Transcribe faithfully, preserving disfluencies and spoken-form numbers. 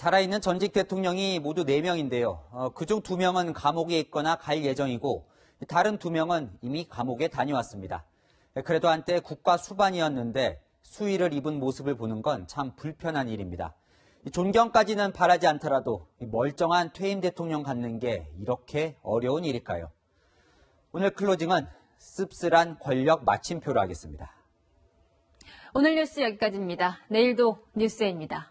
살아있는 전직 대통령이 모두 네 명인데요. 어, 그중 두 명은 감옥에 있거나 갈 예정이고 다른 두 명은 이미 감옥에 다녀왔습니다. 그래도 한때 국가 수반이었는데 수위를 입은 모습을 보는 건 참 불편한 일입니다. 존경까지는 바라지 않더라도 멀쩡한 퇴임 대통령 갖는 게 이렇게 어려운 일일까요? 오늘 클로징은 씁쓸한 권력 마침표로 하겠습니다. 오늘 뉴스 여기까지입니다. 내일도 뉴스A입니다.